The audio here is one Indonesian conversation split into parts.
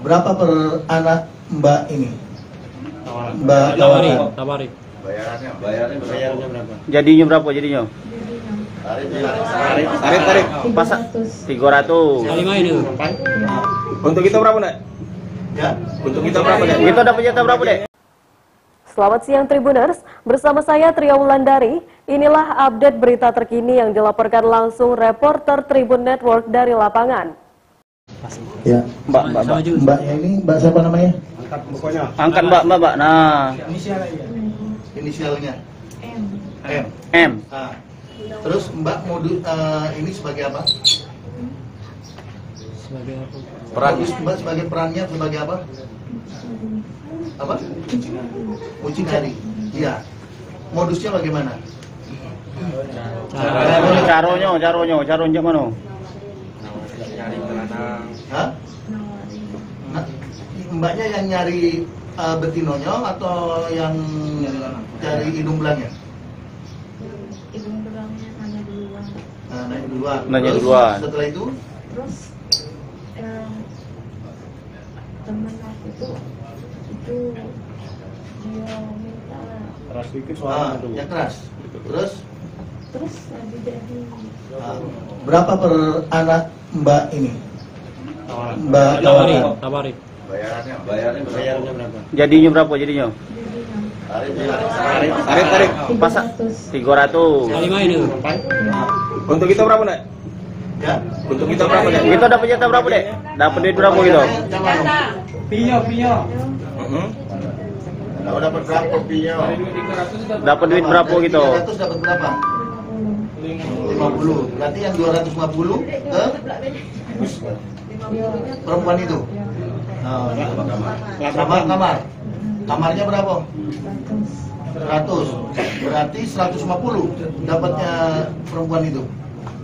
Berapa per anak Mbak ini? Mbak tawari. Bayarannya berapa? Jadinya berapa jadinya? Tarif. Pas 300. Lima ini. Untuk kita berapa, Nek? Ya, untuk kita berapa, Nek? Kita dapat jatah berapa, Nek? Selamat siang Tribuners, bersama saya Tria Wulandari. Inilah update berita terkini yang dilaporkan langsung reporter Tribun Network dari lapangan. Ya, Mbak ini Mbak siapa namanya? Angkat pokoknya. Angkat Mbak. Nah. Inisialnya. M. Nah. Terus Mbak mau ini sebagai apa? Mbak sebagai perannya sebagai apa? Mucikari. Iya. Modusnya bagaimana? Caronya mana? Nyari telanang. Hah? Mbaknya yang nyari betinonyo atau yang cari hidung belangnya? Hidung belangnya nanya duluan. Setelah itu? Terus teman aku itu dia minta keras sedikit soalnya itu. Ya keras. Terus jadi berapa per anak Mbak ini? Mbak tawari. Bayarannya berapa? Jadinya berapa jadinya? Tarif. Pas 300. Lima ini. Untuk kita berapa, Nek? Ya, untuk kita berapa, Nek? Kita dapat jatah berapa, Nek? Dapat duit berapa gitu? Pio. Kalau dapat berapa Pio? Dapat duit berapa gitu? 300 dapat berapa? 50. Berarti yang 250 ke perempuan itu. Kamarnya berapa? 100. Berarti 150 dapatnya perempuan itu.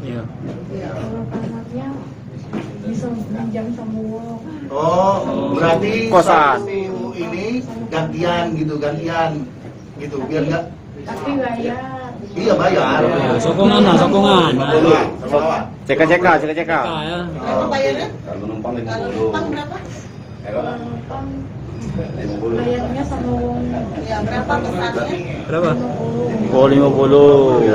Iya. Bisa pinjam semua. Oh, berarti kosan ini gantian gitu biar enggak. Tapi bayar. Iya bayar. Sokongan. CK. Kalau bayarnya? Kalau numpang 50. Berapa? Bayarnya sama uang. Ya berapa pesannya? Berapa? 50.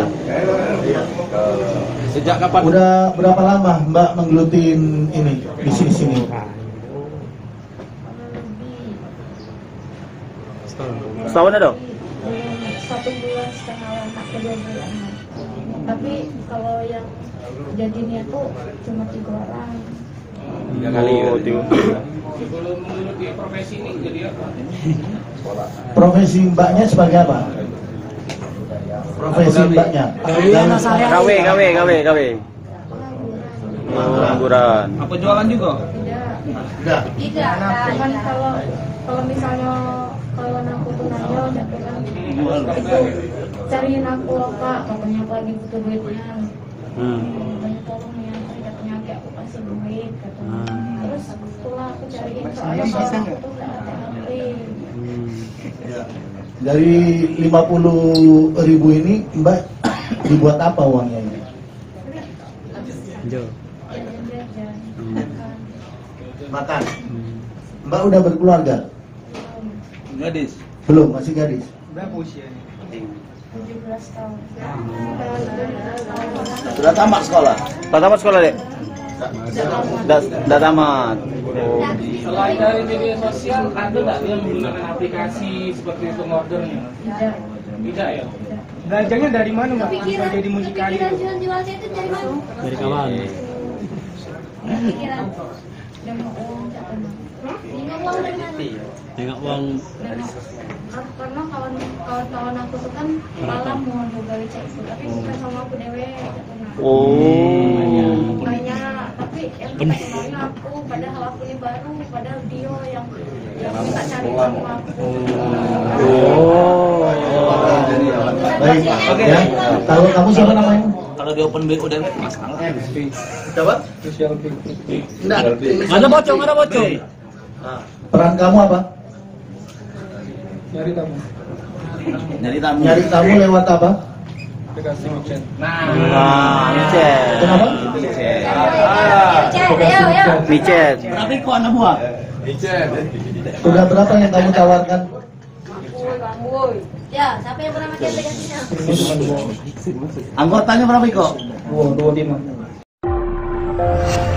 Sejak kapan? Udah berapa lama Mbak menggelutin ini bisnis ini? Setahun ada? 1,5 bulan atau 2 bulan. Tapi kalau yang jadinya tuh cuma 3 orang. 3 kali. Sebelum menuju profesi ini jadi apa? Profesi Mbaknya sebagai apa? Profesi Mbaknya. KW. Pengangguran. Apa jualan juga? Tidak. Cuman kalau misalnya aku tuh nanya udah bilang itu cariin aku loh Pak, pokoknya aku lagi butuh duitnya. Banyak tolong ya, tidak penyakit aku kasih duit katanya. Terus setelah aku cariin soalnya aku tuh nggak ada HP. Dari 50.000 ini Mbak dibuat apa uangnya ini? Makan. Mbak udah berkeluarga? Gadis? Belum, masih gadis. Berapa usianya? 17 tahun. Sudah tamat sekolah? Sudah tamat sekolah, Dek? Sudah tamat. Selain dari media sosial, ada nggak dia menggunakan aplikasi seperti itu ordernya? Tidak ya? Belajarnya dari mana, Mbak? Jadi mucikari itu? Jual-jualnya itu dari mana? Dari kawan. Pikiran. Tengok uang. Karena kawan-kawan aku tuh kan malam mau gawe cek tapi bukan sama aku dewe. Oh. Banyak tapi yang penting aku padahal aku ini baru padahal dia yang tak cari sama aku. Baik. Oke. Tahu kamu siapa namanya? Kalau di open BO dan masalah. Coba. Ada bocor. Peran kamu apa? Nyari tamu lewat apa? dikasih ujian. Micet. Kenapa? Micet. Micet. Tapi kok anak buah? Micet. Sudah berapa yang kamu tawarkan? Ya, siapa yang pernah pakai aplikasinya? Anggotanya berapa, Iko? 25.